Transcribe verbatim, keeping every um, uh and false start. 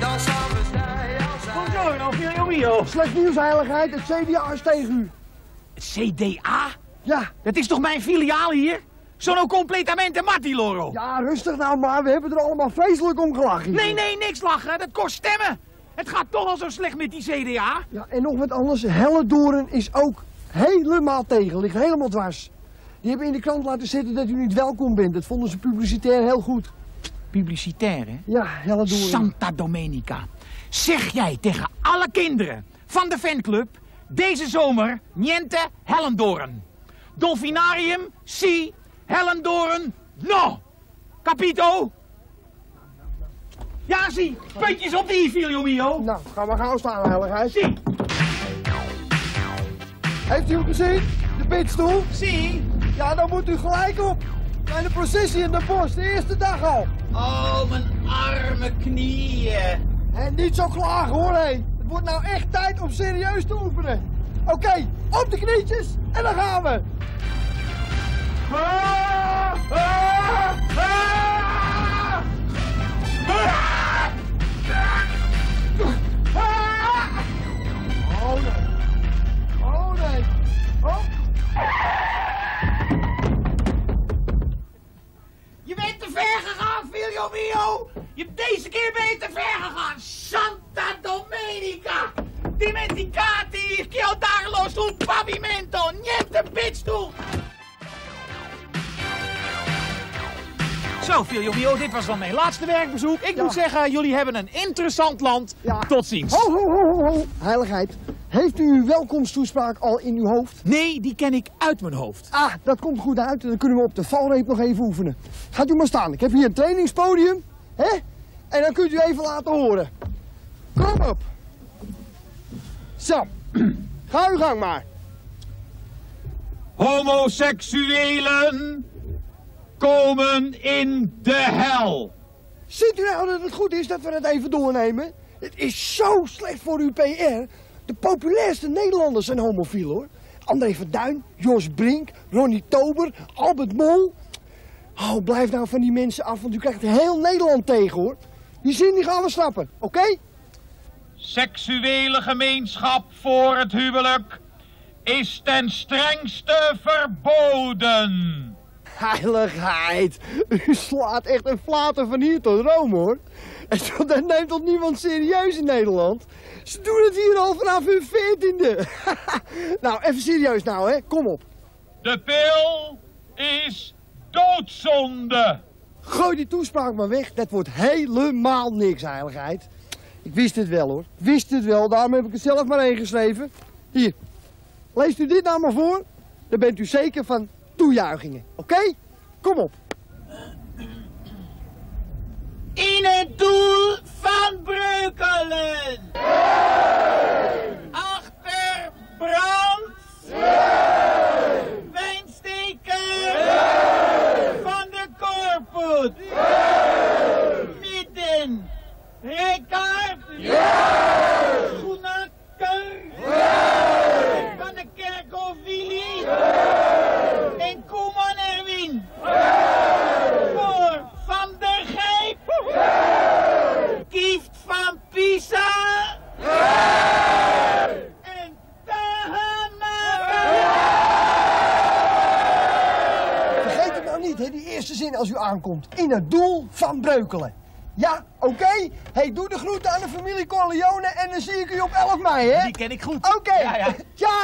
Dan samen zij als hij. Kom nou, nou, veel jongen, joh. Slecht nieuws, heiligheid. Het C D A is tegen u. Het C D A? Ja. Dat is toch mijn filiaal hier? Zo'n completamente Matti, Loro. Ja, rustig nou maar. We hebben er allemaal vreselijk om gelachen. Nee, nee, niks lachen. Dat kost stemmen. Het gaat toch al zo slecht met die C D A. Ja, en nog wat anders. Hellendoorn is ook helemaal tegen. Ligt helemaal dwars. Die hebben in de krant laten zitten dat u niet welkom bent. Dat vonden ze publicitair heel goed. Publicitair, hè? Ja, Hellendoorn. Santa Domenica. Zeg jij tegen alle kinderen van de fanclub deze zomer niente Hellendoorn. Dolfinarium, si, Hellendoorn, no. Capito? Ja, zie. Puntjes op die filio mio. Nou, gaan we gauw staan, heiligheid. Zie. Heeft u hem gezien? De pitstoel? Zie. Ja, dan moet u gelijk op. Bij de processie in de bos, de eerste dag al. Oh, mijn arme knieën. En niet zo klagen, hoor, hé. Het wordt nou echt tijd om serieus te oefenen. Oké, okay, op de knietjes en dan gaan we. Ah, ah, ah. Ah. Ah. Oh nee. Oh nee. Oh. Je bent te ver gegaan, Filio Mio. Je hebt deze keer ben je te ver gegaan. Santa Domenica. Dimenticati. Chiodarlo sul pavimento. Niente pitstoel. Zo, Filio Mio, dit was dan mijn laatste werkbezoek. Ik ja. moet zeggen, jullie hebben een interessant land. Ja. Tot ziens. Ho, ho, ho, ho, heiligheid. Heeft u uw welkomsttoespraak al in uw hoofd? Nee, die ken ik uit mijn hoofd. Ah, dat komt goed uit. Dan kunnen we op de valreep nog even oefenen. Gaat u maar staan. Ik heb hier een trainingspodium. Hè? En dan kunt u even laten horen. Kom op. Zo. Ga uw gang maar. Homoseksuelen komen in de hel. Ziet u nou dat het goed is dat we het even doornemen? Het is zo slecht voor uw P R. De populairste Nederlanders zijn homofiel, hoor. André van Duin, Jos Brink, Ronnie Tober, Albert Mol. Oh, blijf nou van die mensen af, want u krijgt heel Nederland tegen, hoor. Die zin die gaan we snappen, oké? Okay? Seksuele gemeenschap voor het huwelijk is ten strengste verboden. Heiligheid, u slaat echt een flater van hier tot Rome, hoor. En dat neemt tot niemand serieus in Nederland. Ze doen het hier al vanaf hun veertiende. Nou, even serieus nou, hè. Kom op. De pil is doodzonde. Gooi die toespraak maar weg. Dat wordt helemaal niks, heiligheid. Ik wist het wel, hoor. Ik wist het wel. Daarom heb ik het zelf maar ingeschreven. Hier. Leest u dit nou maar voor. Dan bent u zeker van toejuichingen. Oké? Okay? Kom op. In het doel van Breukelen. Hey! Achter brand. Hey! Wijnsteker. Hey! Van de Korpoet. Hey! Midden. Rekaard. Hey! Schoenakker. Hey! Van de Kerkhof Willy. Hey! En Koeman Erwin. Hey! Voor Van der Gijp. Hey! Kieft van Pisa. Hey! En Tahama. Hey! Vergeet het nou niet, hè, die eerste zin als u aankomt. In het doel van Breukelen. Ja, oké. Okay. Hey, doe de groeten aan de familie Corleone en dan zie ik u op elf mei, hè? Die ken ik goed. Oké. Okay. Ja, ja. Ja.